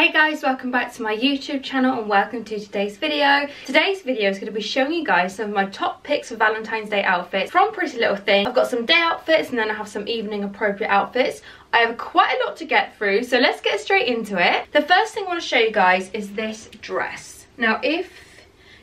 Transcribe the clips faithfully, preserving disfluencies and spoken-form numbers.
Hey guys, welcome back to my YouTube channel and welcome to today's video. Today's video is going to be showing you guys some of my top picks for Valentine's Day outfits from Pretty Little Thing. I've got some day outfits and then I have some evening appropriate outfits. I have quite a lot to get through, so let's get straight into it. The first thing I want to show you guys is this dress. Now if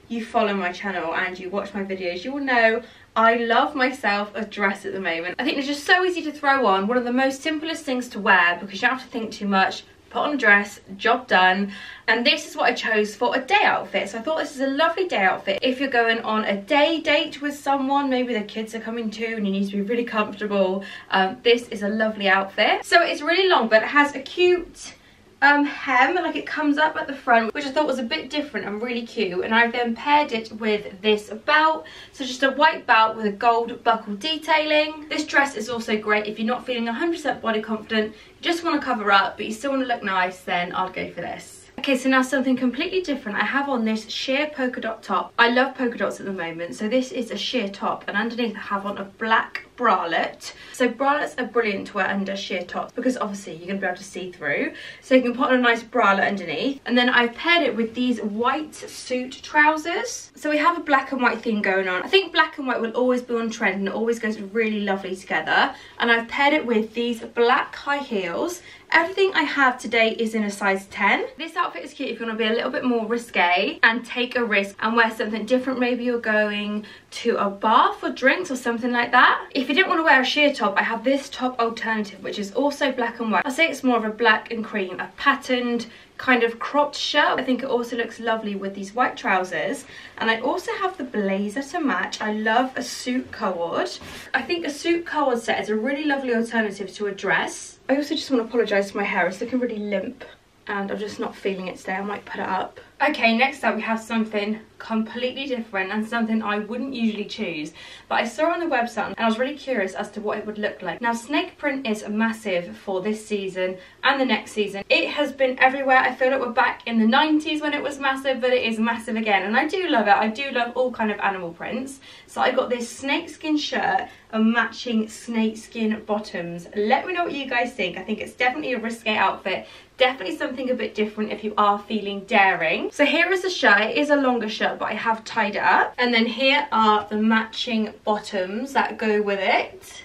you follow my channel and you watch my videos, you will know I love myself a dress at the moment. I think they're just so easy to throw on, one of the most simplest things to wear because you don't have to think too much. Put on a dress, job done. And this is what I chose for a day outfit. So I thought this is a lovely day outfit if you're going on a day date with someone, maybe the kids are coming too and you need to be really comfortable. Um, this is a lovely outfit. So it's really long, but it has a cute um, hem, like it comes up at the front, which I thought was a bit different and really cute. And I've then paired it with this belt. So just a white belt with a gold buckle detailing. This dress is also great if you're not feeling one hundred percent body confident, just want to cover up but you still want to look nice, then I'd go for this. Okay, so now something completely different. I have on this sheer polka dot top. I love polka dots at the moment, so this is a sheer top and underneath I have on a black bralette. So bralettes are brilliant to wear under sheer tops because obviously you're going to be able to see through. So you can put on a nice bralette underneath. And then I've paired it with these white suit trousers. So we have a black and white theme going on. I think black and white will always be on trend and it always goes really lovely together. And I've paired it with these black high heels. Everything I have today is in a size ten. This outfit is cute if you want to be a little bit more risque and take a risk and wear something different. Maybe you're going to a bar for drinks or something like that. If If you didn't want to wear a sheer top, I have this top alternative which is also black and white. I'll say it's more of a black and cream, a patterned kind of cropped shirt. I think it also looks lovely with these white trousers. And I also have the blazer to match. I love a suit cord. I think a suit cord set is a really lovely alternative to a dress. I also just want to apologise for my hair, it's looking really limp and I'm just not feeling it today. I might put it up. Okay, next up we have something completely different and something I wouldn't usually choose, but I saw it on the website and I was really curious as to what it would look like. Now snake print is massive for this season and the next season. It has been everywhere. I feel like we're back in the nineties when it was massive, but it is massive again and I do love it. I do love all kind of animal prints. So I got this snakeskin shirt and matching snakeskin bottoms. Let me know what you guys think. I think it's definitely a risque outfit, definitely something a bit different if you are feeling daring. So here is the shirt. It is a longer shirt, but I have tied it up. And then here are the matching bottoms that go with it.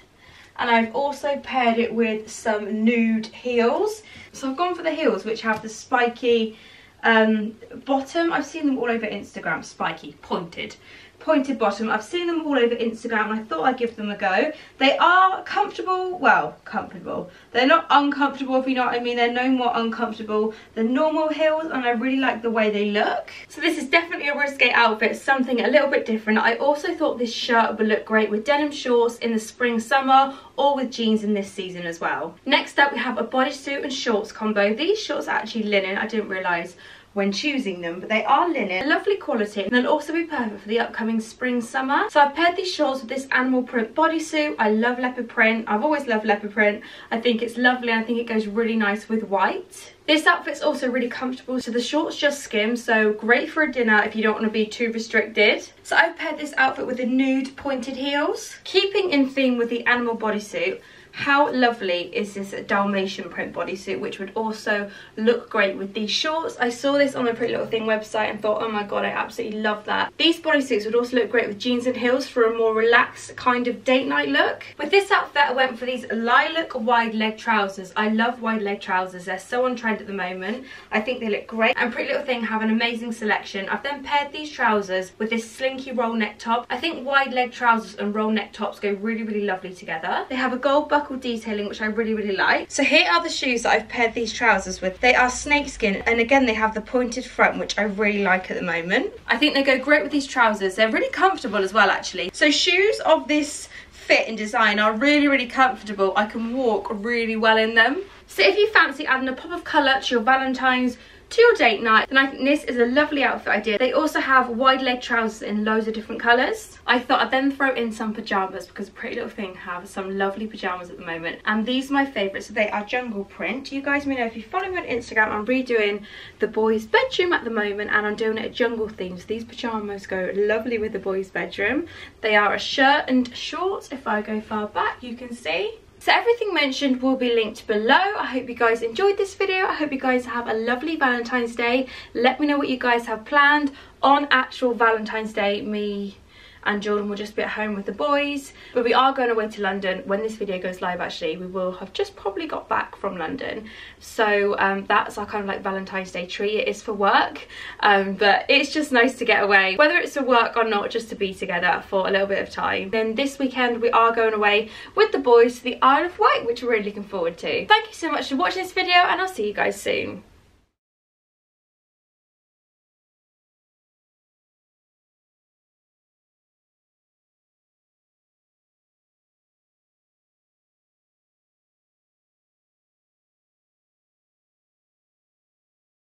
And I've also paired it with some nude heels. So I've gone for the heels, which have the spiky um, bottom. I've seen them all over Instagram. Spiky, pointed. Pointed bottom. I've seen them all over Instagram and I thought I'd give them a go. They are comfortable, well, comfortable. They're not uncomfortable, if you know what I mean. They're no more uncomfortable than normal heels and I really like the way they look. So this is definitely a risque outfit, something a little bit different. I also thought this shirt would look great with denim shorts in the spring, summer, or with jeans in this season as well. Next up, we have a bodysuit and shorts combo. These shorts are actually linen, I didn't realise when choosing them, but they are linen, lovely quality, and they'll also be perfect for the upcoming spring summer. So I've paired these shorts with this animal print bodysuit. I love leopard print. I've always loved leopard print. I think it's lovely and I think it goes really nice with white. This outfit's also really comfortable, so the shorts just skim, so great for a dinner if you don't want to be too restricted. So I've paired this outfit with the nude pointed heels, keeping in theme with the animal bodysuit. How lovely is this Dalmatian print bodysuit, which would also look great with these shorts. I saw this on the Pretty Little Thing website and thought, oh my god, I absolutely love that. These bodysuits would also look great with jeans and heels for a more relaxed kind of date night look. With this outfit, I went for these lilac wide leg trousers. I love wide leg trousers. They're so on trend at the moment. I think they look great. And Pretty Little Thing have an amazing selection. I've then paired these trousers with this slinky roll neck top. I think wide leg trousers and roll neck tops go really, really lovely together. They have a gold buckle detailing which I really really like. So here are the shoes that I've paired these trousers with. They are snakeskin and again they have the pointed front which I really like at the moment. I think they go great with these trousers. They're really comfortable as well actually. So shoes of this fit and design are really really comfortable. I can walk really well in them. So if you fancy adding a pop of colour to your Valentine's, to your date night, then I think this is a lovely outfit idea. They also have wide leg trousers in loads of different colours. I thought I'd then throw in some pyjamas because Pretty Little Thing have some lovely pyjamas at the moment and these are my favourites. So they are jungle print. You guys may know if you follow me on Instagram, I'm redoing the boys' bedroom at the moment and I'm doing it at jungle themes. So these pyjamas go lovely with the boys' bedroom. They are a shirt and shorts. If I go far back you can see. So everything mentioned will be linked below. I hope you guys enjoyed this video. I hope you guys have a lovely Valentine's Day. Let me know what you guys have planned on actual Valentine's Day. Me and Jordan will just be at home with the boys, but we are going away to London when this video goes live. Actually, we will have just probably got back from London, so um, that's our kind of like Valentine's Day treat. It is for work, um, but it's just nice to get away, whether it's for work or not, just to be together for a little bit of time. Then this weekend we are going away with the boys to the Isle of Wight, which we're really looking forward to. Thank you so much for watching this video, and I'll see you guys soon.